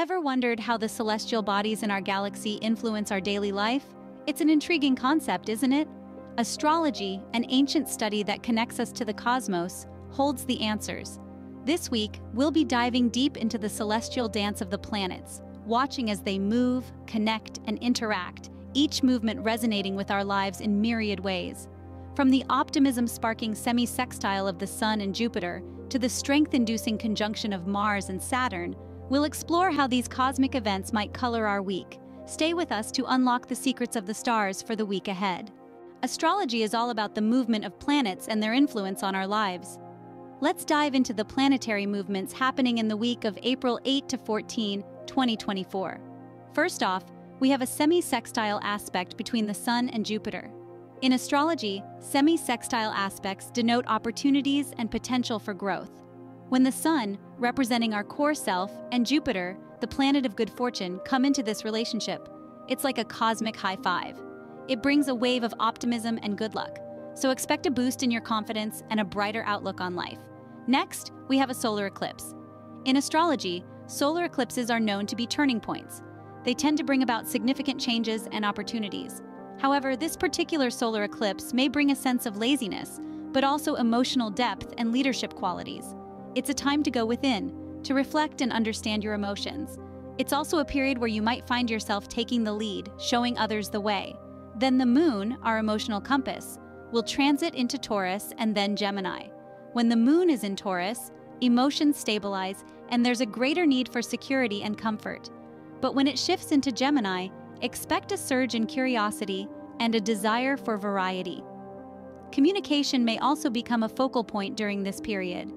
Ever wondered how the celestial bodies in our galaxy influence our daily life? It's an intriguing concept, isn't it? Astrology, an ancient study that connects us to the cosmos, holds the answers. This week, we'll be diving deep into the celestial dance of the planets, watching as they move, connect, and interact, each movement resonating with our lives in myriad ways. From the optimism-sparking semi-sextile of the Sun and Jupiter to the strength-inducing conjunction of Mars and Saturn, we'll explore how these cosmic events might color our week. Stay with us to unlock the secrets of the stars for the week ahead. Astrology is all about the movement of planets and their influence on our lives. Let's dive into the planetary movements happening in the week of April 8 to 14, 2024. First off, we have a semi-sextile aspect between the Sun and Jupiter. In astrology, semi-sextile aspects denote opportunities and potential for growth. When the Sun, representing our core self, and Jupiter, the planet of good fortune, come into this relationship, it's like a cosmic high five. It brings a wave of optimism and good luck, so expect a boost in your confidence and a brighter outlook on life. Next, we have a solar eclipse. In astrology, solar eclipses are known to be turning points. They tend to bring about significant changes and opportunities. However, this particular solar eclipse may bring a sense of laziness, but also emotional depth and leadership qualities. It's a time to go within, to reflect and understand your emotions. It's also a period where you might find yourself taking the lead, showing others the way. Then the Moon, our emotional compass, will transit into Taurus and then Gemini. When the Moon is in Taurus, emotions stabilize and there's a greater need for security and comfort. But when it shifts into Gemini, expect a surge in curiosity and a desire for variety. Communication may also become a focal point during this period.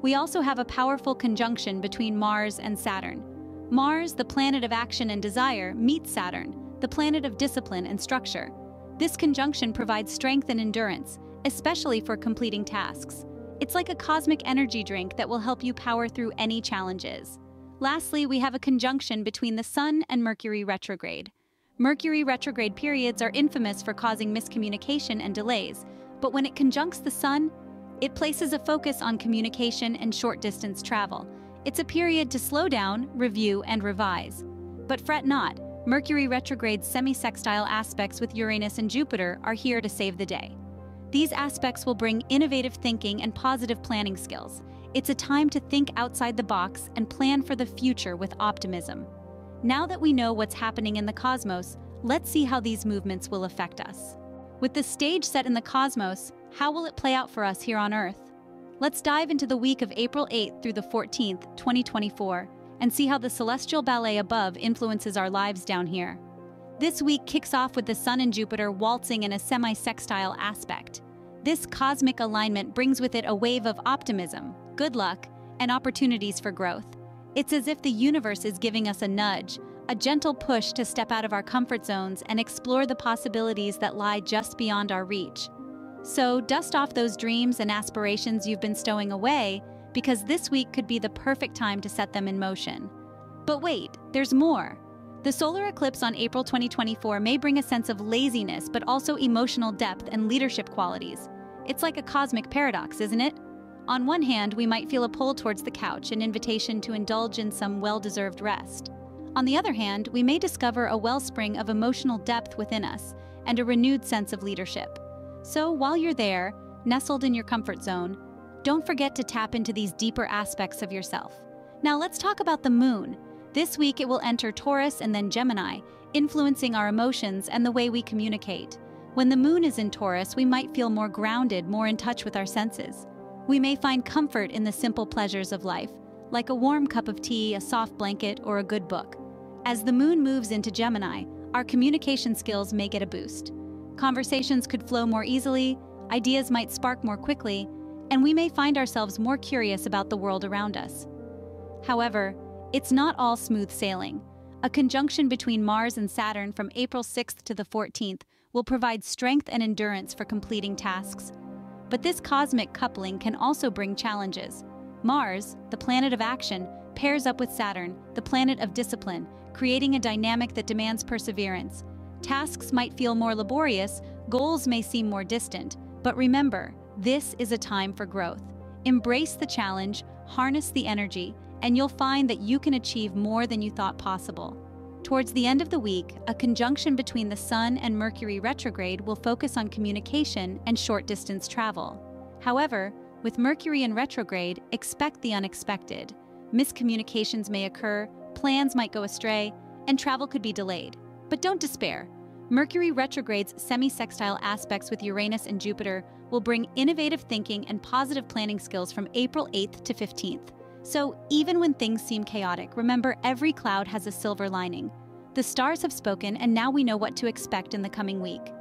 We also have a powerful conjunction between Mars and Saturn. Mars, the planet of action and desire, meets Saturn, the planet of discipline and structure. This conjunction provides strength and endurance, especially for completing tasks. It's like a cosmic energy drink that will help you power through any challenges. Lastly, we have a conjunction between the Sun and Mercury retrograde. Mercury retrograde periods are infamous for causing miscommunication and delays, but when it conjuncts the Sun, it places a focus on communication and short-distance travel. It's a period to slow down, review, and revise. But fret not, Mercury retrograde's semi-sextile aspects with Uranus and Jupiter are here to save the day. These aspects will bring innovative thinking and positive planning skills. It's a time to think outside the box and plan for the future with optimism. Now that we know what's happening in the cosmos, let's see how these movements will affect us. With the stage set in the cosmos, how will it play out for us here on Earth? Let's dive into the week of April 8th through the 14th, 2024, and see how the celestial ballet above influences our lives down here. This week kicks off with the Sun and Jupiter waltzing in a semi-sextile aspect. This cosmic alignment brings with it a wave of optimism, good luck, and opportunities for growth. It's as if the universe is giving us a nudge, a gentle push to step out of our comfort zones and explore the possibilities that lie just beyond our reach. So, dust off those dreams and aspirations you've been stowing away, because this week could be the perfect time to set them in motion. But wait, there's more. The solar eclipse on April 2024 may bring a sense of laziness but also emotional depth and leadership qualities. It's like a cosmic paradox, isn't it? On one hand, we might feel a pull towards the couch, an invitation to indulge in some well-deserved rest. On the other hand, we may discover a wellspring of emotional depth within us and a renewed sense of leadership. So while you're there, nestled in your comfort zone, don't forget to tap into these deeper aspects of yourself. Now let's talk about the Moon. This week it will enter Taurus and then Gemini, influencing our emotions and the way we communicate. When the Moon is in Taurus, we might feel more grounded, more in touch with our senses. We may find comfort in the simple pleasures of life, like a warm cup of tea, a soft blanket, or a good book. As the Moon moves into Gemini, our communication skills may get a boost. Conversations could flow more easily, ideas might spark more quickly, and we may find ourselves more curious about the world around us. However, it's not all smooth sailing. A conjunction between Mars and Saturn from April 6th to the 14th will provide strength and endurance for completing tasks. But this cosmic coupling can also bring challenges. Mars, the planet of action, pairs up with Saturn, the planet of discipline, creating a dynamic that demands perseverance. Tasks might feel more laborious, goals may seem more distant, but remember, this is a time for growth. Embrace the challenge, harness the energy, and you'll find that you can achieve more than you thought possible. Towards the end of the week, a conjunction between the Sun and Mercury retrograde will focus on communication and short-distance travel. However, with Mercury in retrograde, expect the unexpected. Miscommunications may occur, plans might go astray, and travel could be delayed. But don't despair. Mercury retrograde's semi-sextile aspects with Uranus and Jupiter will bring innovative thinking and positive planning skills from April 8th to 15th. So even when things seem chaotic, remember every cloud has a silver lining. The stars have spoken, and now we know what to expect in the coming week.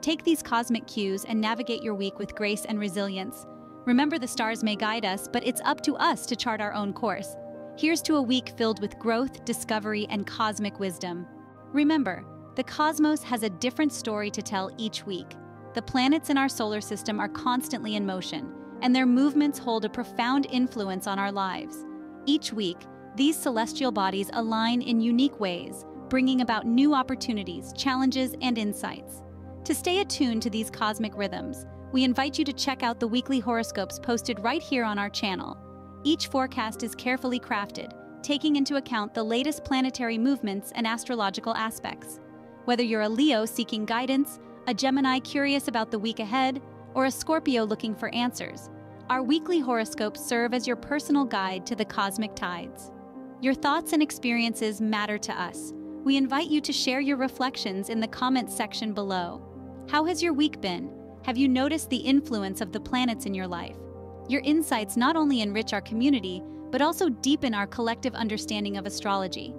Take these cosmic cues and navigate your week with grace and resilience. Remember, the stars may guide us, but it's up to us to chart our own course. Here's to a week filled with growth, discovery, and cosmic wisdom. Remember, the cosmos has a different story to tell each week. The planets in our solar system are constantly in motion, and their movements hold a profound influence on our lives. Each week, these celestial bodies align in unique ways, bringing about new opportunities, challenges, and insights. To stay attuned to these cosmic rhythms, we invite you to check out the weekly horoscopes posted right here on our channel. Each forecast is carefully crafted, taking into account the latest planetary movements and astrological aspects. Whether you're a Leo seeking guidance, a Gemini curious about the week ahead, or a Scorpio looking for answers, our weekly horoscopes serve as your personal guide to the cosmic tides. Your thoughts and experiences matter to us. We invite you to share your reflections in the comments section below. How has your week been? Have you noticed the influence of the planets in your life? Your insights not only enrich our community, but also deepen our collective understanding of astrology.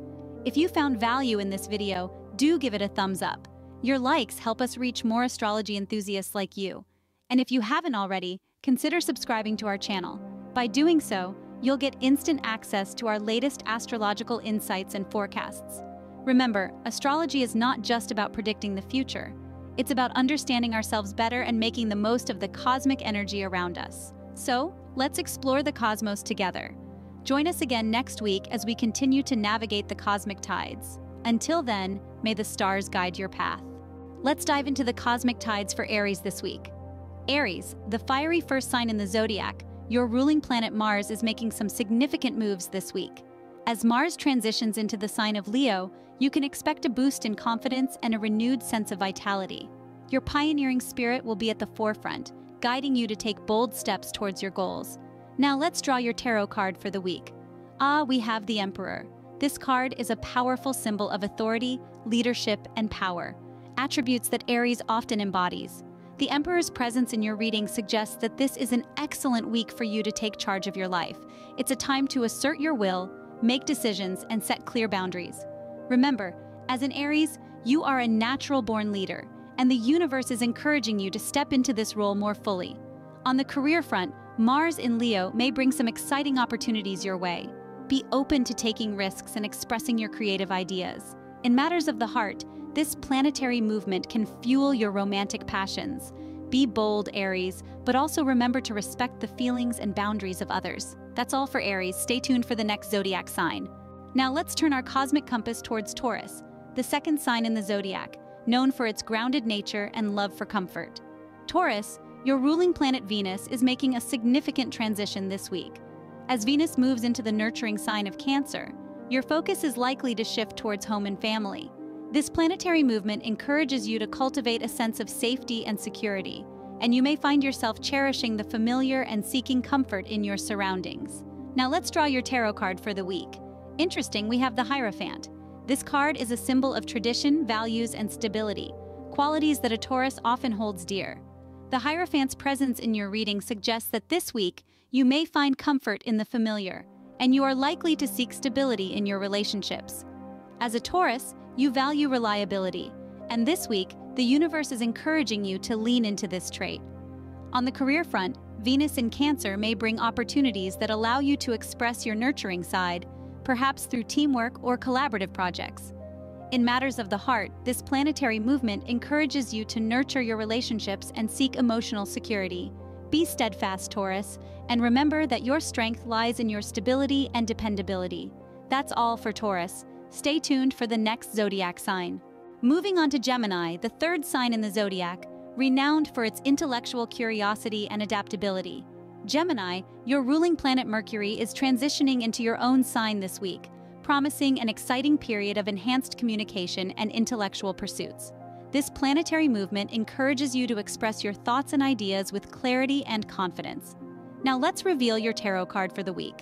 If you found value in this video, do give it a thumbs up. Your likes help us reach more astrology enthusiasts like you. And if you haven't already, consider subscribing to our channel. By doing so, you'll get instant access to our latest astrological insights and forecasts. Remember, astrology is not just about predicting the future. It's about understanding ourselves better and making the most of the cosmic energy around us. So, let's explore the cosmos together. Join us again next week as we continue to navigate the cosmic tides. Until then, may the stars guide your path. Let's dive into the cosmic tides for Aries this week. Aries, the fiery first sign in the zodiac, your ruling planet Mars is making some significant moves this week. As Mars transitions into the sign of Leo, you can expect a boost in confidence and a renewed sense of vitality. Your pioneering spirit will be at the forefront, guiding you to take bold steps towards your goals. Now let's draw your tarot card for the week. We have the Emperor. This card is a powerful symbol of authority, leadership, and power, attributes that Aries often embodies. The Emperor's presence in your reading suggests that this is an excellent week for you to take charge of your life. It's a time to assert your will, make decisions, and set clear boundaries. Remember, as an Aries, you are a natural-born leader, and the universe is encouraging you to step into this role more fully. On the career front, Mars in Leo may bring some exciting opportunities your way. Be open to taking risks and expressing your creative ideas. In matters of the heart, this planetary movement can fuel your romantic passions. Be bold, Aries, but also remember to respect the feelings and boundaries of others. That's all for Aries. Stay tuned for the next zodiac sign. Now let's turn our cosmic compass towards Taurus, the second sign in the zodiac, known for its grounded nature and love for comfort. Taurus, your ruling planet Venus, is making a significant transition this week. As Venus moves into the nurturing sign of Cancer, your focus is likely to shift towards home and family. This planetary movement encourages you to cultivate a sense of safety and security, and you may find yourself cherishing the familiar and seeking comfort in your surroundings. Now let's draw your tarot card for the week. Interesting, we have the Hierophant. This card is a symbol of tradition, values, and stability, qualities that a Taurus often holds dear. The Hierophant's presence in your reading suggests that this week, you may find comfort in the familiar, and you are likely to seek stability in your relationships. As a Taurus, you value reliability, and this week, the universe is encouraging you to lean into this trait. On the career front, Venus in Cancer may bring opportunities that allow you to express your nurturing side, perhaps through teamwork or collaborative projects. In matters of the heart, this planetary movement encourages you to nurture your relationships and seek emotional security. Be steadfast, Taurus, and remember that your strength lies in your stability and dependability. That's all for Taurus. Stay tuned for the next zodiac sign. Moving on to Gemini, the third sign in the zodiac, renowned for its intellectual curiosity and adaptability. Gemini, your ruling planet Mercury is transitioning into your own sign this week, promising an exciting period of enhanced communication and intellectual pursuits. This planetary movement encourages you to express your thoughts and ideas with clarity and confidence. Now let's reveal your tarot card for the week.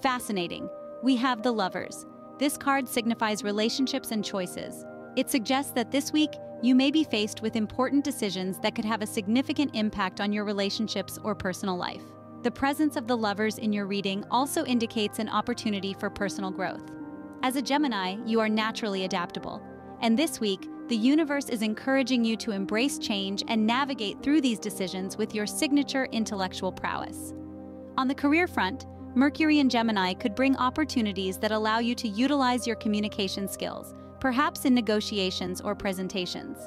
Fascinating. We have the Lovers. This card signifies relationships and choices. It suggests that this week, you may be faced with important decisions that could have a significant impact on your relationships or personal life. The presence of the Lovers in your reading also indicates an opportunity for personal growth. As a Gemini, you are naturally adaptable, and this week, the universe is encouraging you to embrace change and navigate through these decisions with your signature intellectual prowess. On the career front, Mercury in Gemini could bring opportunities that allow you to utilize your communication skills, perhaps in negotiations or presentations.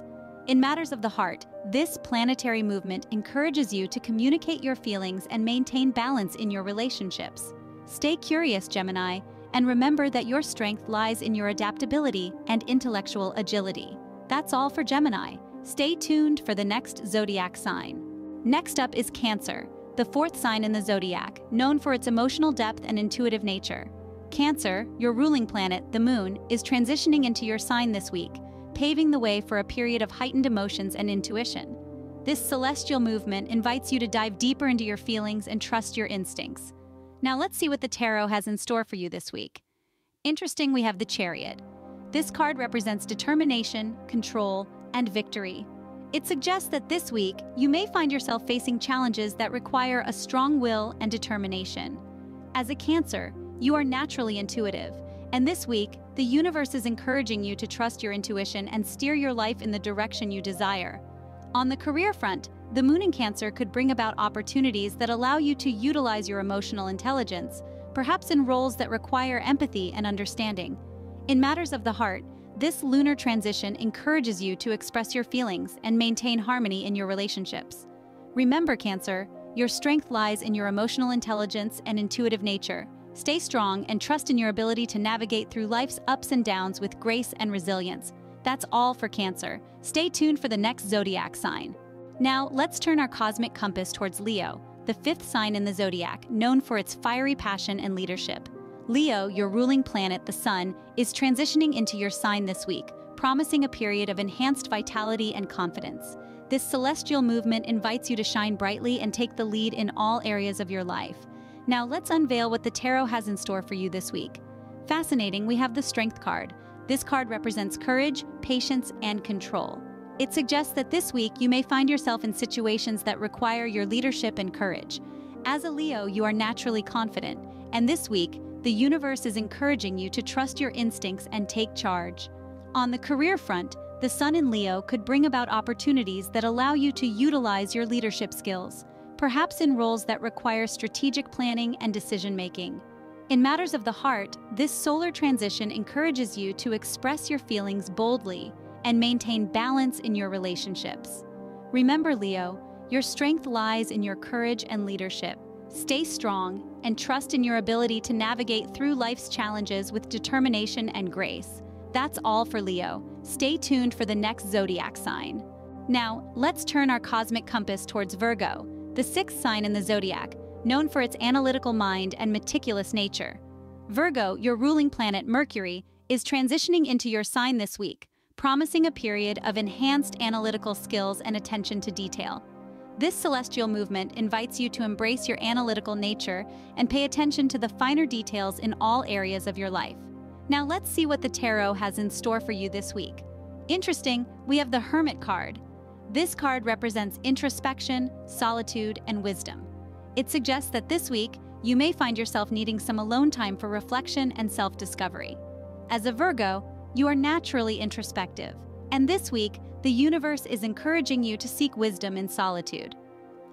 In matters of the heart, this planetary movement encourages you to communicate your feelings and maintain balance in your relationships. Stay curious, Gemini, and remember that your strength lies in your adaptability and intellectual agility. That's all for Gemini. Stay tuned for the next zodiac sign. Next up is Cancer, the fourth sign in the zodiac, known for its emotional depth and intuitive nature. Cancer, your ruling planet, the Moon, is transitioning into your sign this week, paving the way for a period of heightened emotions and intuition. This celestial movement invites you to dive deeper into your feelings and trust your instincts. Now let's see what the tarot has in store for you this week. Interesting, we have the Chariot. This card represents determination, control, and victory. It suggests that this week, you may find yourself facing challenges that require a strong will and determination. As a Cancer, you are naturally intuitive, and this week, the universe is encouraging you to trust your intuition and steer your life in the direction you desire. On the career front, the Moon in Cancer could bring about opportunities that allow you to utilize your emotional intelligence, perhaps in roles that require empathy and understanding. In matters of the heart, this lunar transition encourages you to express your feelings and maintain harmony in your relationships. Remember, Cancer, your strength lies in your emotional intelligence and intuitive nature. Stay strong and trust in your ability to navigate through life's ups and downs with grace and resilience. That's all for Cancer. Stay tuned for the next zodiac sign. Now, let's turn our cosmic compass towards Leo, the fifth sign in the zodiac, known for its fiery passion and leadership. Leo, your ruling planet, the Sun, is transitioning into your sign this week, promising a period of enhanced vitality and confidence. This celestial movement invites you to shine brightly and take the lead in all areas of your life. Now let's unveil what the tarot has in store for you this week. Fascinating, we have the Strength card. This card represents courage, patience, and control. It suggests that this week you may find yourself in situations that require your leadership and courage. As a Leo, you are naturally confident, and this week, the universe is encouraging you to trust your instincts and take charge. On the career front, the Sun in Leo could bring about opportunities that allow you to utilize your leadership skills, perhaps in roles that require strategic planning and decision-making. In matters of the heart, this solar transition encourages you to express your feelings boldly and maintain balance in your relationships. Remember, Leo, your strength lies in your courage and leadership. Stay strong and trust in your ability to navigate through life's challenges with determination and grace. That's all for Leo. Stay tuned for the next zodiac sign. Now, let's turn our cosmic compass towards Virgo, the sixth sign in the zodiac, known for its analytical mind and meticulous nature. Virgo, your ruling planet Mercury, is transitioning into your sign this week, promising a period of enhanced analytical skills and attention to detail. This celestial movement invites you to embrace your analytical nature and pay attention to the finer details in all areas of your life. Now let's see what the tarot has in store for you this week. Interesting, we have the Hermit card. This card represents introspection, solitude, and wisdom. It suggests that this week, you may find yourself needing some alone time for reflection and self-discovery. As a Virgo, you are naturally introspective, and this week, the universe is encouraging you to seek wisdom in solitude.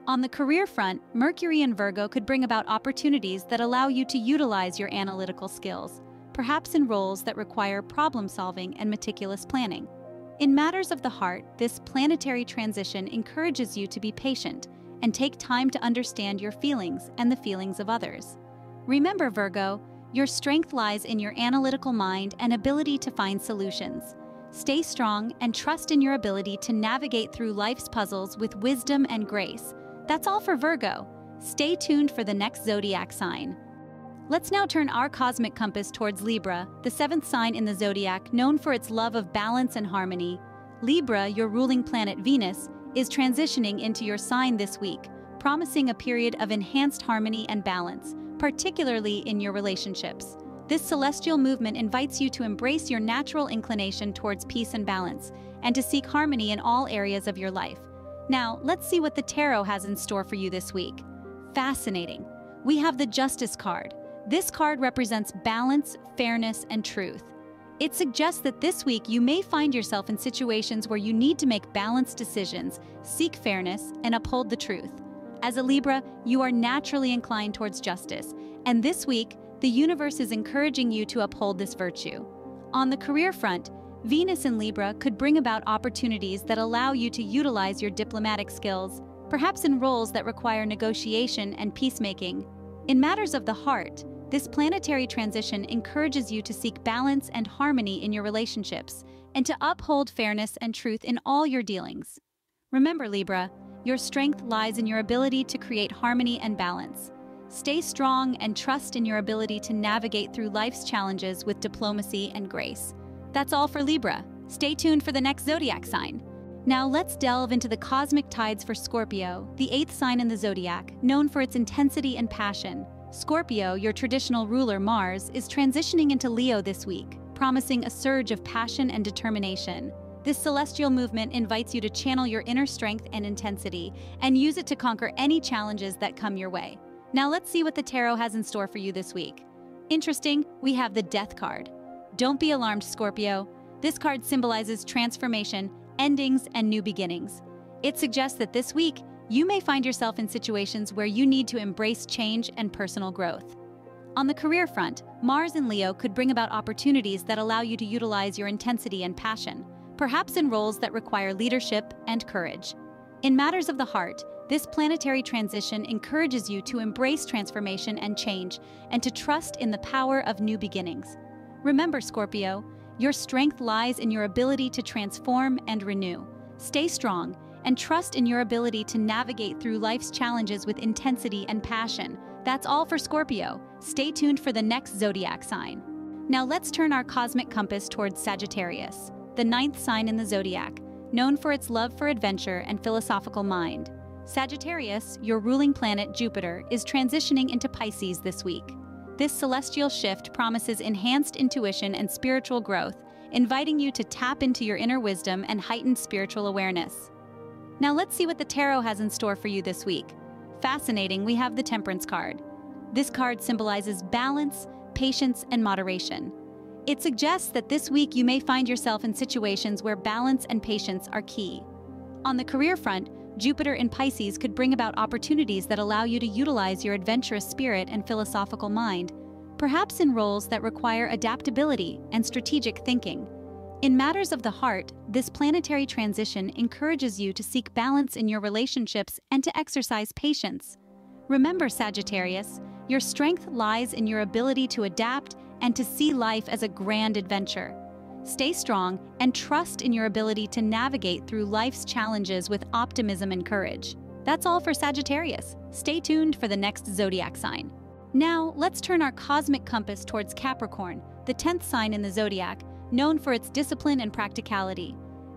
On the career front, Mercury in Virgo could bring about opportunities that allow you to utilize your analytical skills, perhaps in roles that require problem-solving and meticulous planning. In matters of the heart, this planetary transition encourages you to be patient and take time to understand your feelings and the feelings of others. Remember, Virgo, your strength lies in your analytical mind and ability to find solutions. Stay strong and trust in your ability to navigate through life's puzzles with wisdom and grace. That's all for Virgo. Stay tuned for the next zodiac sign. Let's now turn our cosmic compass towards Libra, the seventh sign in the zodiac, known for its love of balance and harmony. Libra, your ruling planet Venus, is transitioning into your sign this week, promising a period of enhanced harmony and balance, particularly in your relationships. This celestial movement invites you to embrace your natural inclination towards peace and balance, and to seek harmony in all areas of your life. Now, let's see what the tarot has in store for you this week. Fascinating. We have the Justice card. This card represents balance, fairness, and truth. It suggests that this week you may find yourself in situations where you need to make balanced decisions, seek fairness, and uphold the truth. As a Libra, you are naturally inclined towards justice, and this week, the universe is encouraging you to uphold this virtue. On the career front, Venus in Libra could bring about opportunities that allow you to utilize your diplomatic skills, perhaps in roles that require negotiation and peacemaking. In matters of the heart, this planetary transition encourages you to seek balance and harmony in your relationships, and to uphold fairness and truth in all your dealings. Remember, Libra, your strength lies in your ability to create harmony and balance. Stay strong and trust in your ability to navigate through life's challenges with diplomacy and grace. That's all for Libra. Stay tuned for the next zodiac sign. Now let's delve into the cosmic tides for Scorpio, the eighth sign in the zodiac, known for its intensity and passion. Scorpio, your traditional ruler Mars, is transitioning into Leo this week, promising a surge of passion and determination. This celestial movement invites you to channel your inner strength and intensity, and use it to conquer any challenges that come your way. Now let's see what the tarot has in store for you this week. Interesting, we have the Death card. Don't be alarmed, Scorpio. This card symbolizes transformation, endings, and new beginnings. It suggests that this week, you may find yourself in situations where you need to embrace change and personal growth. On the career front, Mars in Leo could bring about opportunities that allow you to utilize your intensity and passion, perhaps in roles that require leadership and courage. In matters of the heart, this planetary transition encourages you to embrace transformation and change, and to trust in the power of new beginnings. Remember, Scorpio, your strength lies in your ability to transform and renew. Stay strong and trust in your ability to navigate through life's challenges with intensity and passion. That's all for Scorpio. Stay tuned for the next zodiac sign. Now let's turn our cosmic compass towards Sagittarius, the ninth sign in the zodiac, known for its love for adventure and philosophical mind. Sagittarius, your ruling planet Jupiter, is transitioning into Pisces this week. This celestial shift promises enhanced intuition and spiritual growth, inviting you to tap into your inner wisdom and heightened spiritual awareness. Now let's see what the tarot has in store for you this week. Fascinating, we have the Temperance card. This card symbolizes balance, patience, and moderation. It suggests that this week you may find yourself in situations where balance and patience are key. On the career front, Jupiter in Pisces could bring about opportunities that allow you to utilize your adventurous spirit and philosophical mind, perhaps in roles that require adaptability and strategic thinking. In matters of the heart, this planetary transition encourages you to seek balance in your relationships and to exercise patience. Remember, Sagittarius, your strength lies in your ability to adapt and to see life as a grand adventure. Stay strong and trust in your ability to navigate through life's challenges with optimism and courage. That's all for Sagittarius. Stay tuned for the next zodiac sign. Now, let's turn our cosmic compass towards Capricorn, the 10th sign in the zodiac, known for its discipline and practicality.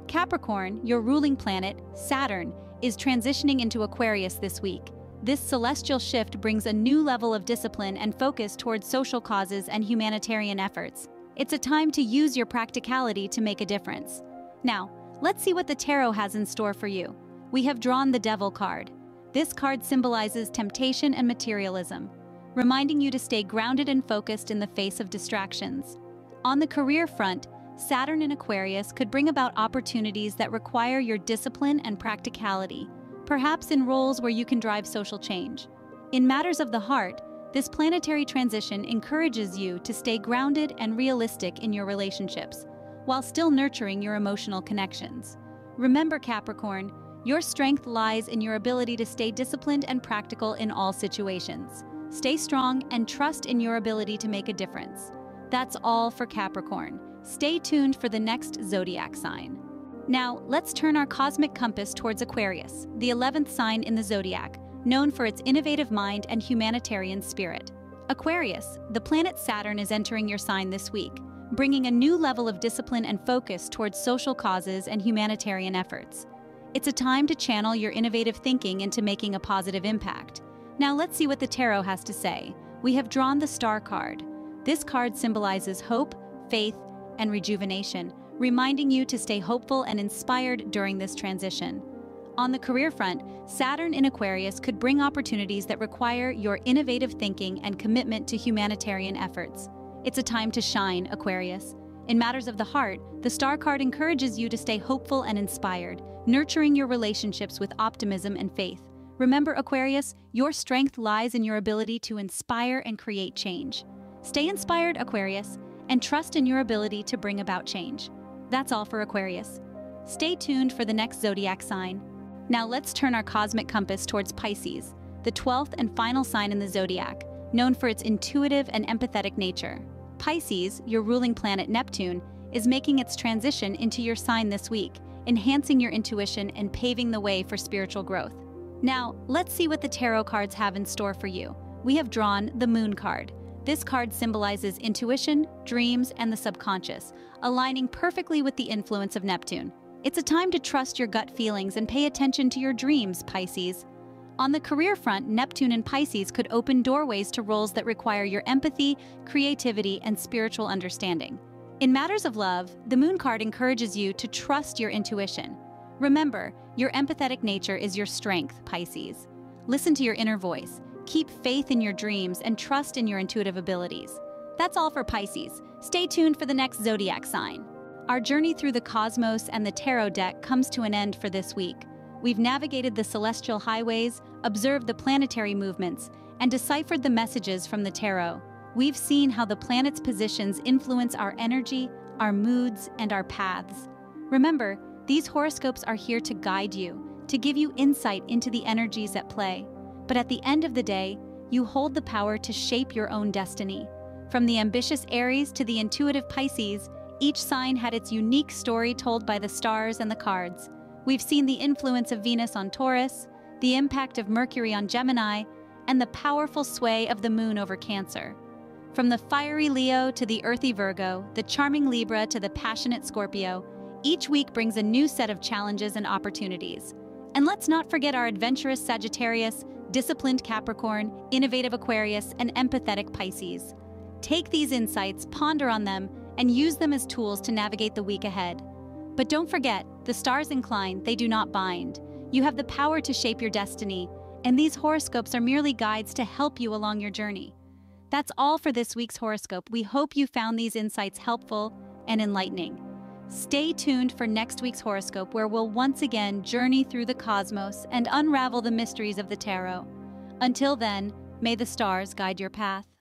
Capricorn, your ruling planet, Saturn, is transitioning into Aquarius this week. This celestial shift brings a new level of discipline and focus towards social causes and humanitarian efforts. It's a time to use your practicality to make a difference. Now, let's see what the tarot has in store for you. We have drawn the Devil card. This card symbolizes temptation and materialism, reminding you to stay grounded and focused in the face of distractions. On the career front, Saturn in Aquarius could bring about opportunities that require your discipline and practicality, perhaps in roles where you can drive social change. In matters of the heart, this planetary transition encourages you to stay grounded and realistic in your relationships, while still nurturing your emotional connections. Remember, Capricorn, your strength lies in your ability to stay disciplined and practical in all situations. Stay strong and trust in your ability to make a difference. That's all for Capricorn. Stay tuned for the next zodiac sign. Now, let's turn our cosmic compass towards Aquarius, the 11th sign in the zodiac, known for its innovative mind and humanitarian spirit. Aquarius, the planet Saturn is entering your sign this week, bringing a new level of discipline and focus towards social causes and humanitarian efforts. It's a time to channel your innovative thinking into making a positive impact. Now let's see what the tarot has to say. We have drawn the Star card. This card symbolizes hope, faith, and rejuvenation, reminding you to stay hopeful and inspired during this transition. On the career front, Saturn in Aquarius could bring opportunities that require your innovative thinking and commitment to humanitarian efforts. It's a time to shine, Aquarius. In matters of the heart, the Star card encourages you to stay hopeful and inspired, nurturing your relationships with optimism and faith. Remember, Aquarius, your strength lies in your ability to inspire and create change. Stay inspired, Aquarius, and trust in your ability to bring about change. That's all for Aquarius. Stay tuned for the next zodiac sign. Now let's turn our cosmic compass towards Pisces, the 12th and final sign in the zodiac, known for its intuitive and empathetic nature. Pisces, your ruling planet Neptune, is making its transition into your sign this week, enhancing your intuition and paving the way for spiritual growth. Now, let's see what the tarot cards have in store for you. We have drawn the Moon card. This card symbolizes intuition, dreams, and the subconscious, aligning perfectly with the influence of Neptune. It's a time to trust your gut feelings and pay attention to your dreams, Pisces. On the career front, Neptune and Pisces could open doorways to roles that require your empathy, creativity, and spiritual understanding. In matters of love, the Moon card encourages you to trust your intuition. Remember, your empathetic nature is your strength, Pisces. Listen to your inner voice, keep faith in your dreams, and trust in your intuitive abilities. That's all for Pisces. Stay tuned for the next zodiac sign. Our journey through the cosmos and the tarot deck comes to an end for this week. We've navigated the celestial highways, observed the planetary movements, and deciphered the messages from the tarot. We've seen how the planets' positions influence our energy, our moods, and our paths. Remember, these horoscopes are here to guide you, to give you insight into the energies at play. But at the end of the day, you hold the power to shape your own destiny. From the ambitious Aries to the intuitive Pisces, each sign had its unique story told by the stars and the cards. We've seen the influence of Venus on Taurus, the impact of Mercury on Gemini, and the powerful sway of the Moon over Cancer. From the fiery Leo to the earthy Virgo, the charming Libra to the passionate Scorpio, each week brings a new set of challenges and opportunities. And let's not forget our adventurous Sagittarius, disciplined Capricorn, innovative Aquarius, and empathetic Pisces. Take these insights, ponder on them, and use them as tools to navigate the week ahead. But don't forget, the stars incline, they do not bind. You have the power to shape your destiny, and these horoscopes are merely guides to help you along your journey. That's all for this week's horoscope. We hope you found these insights helpful and enlightening. Stay tuned for next week's horoscope, where we'll once again journey through the cosmos and unravel the mysteries of the tarot. Until then, may the stars guide your path.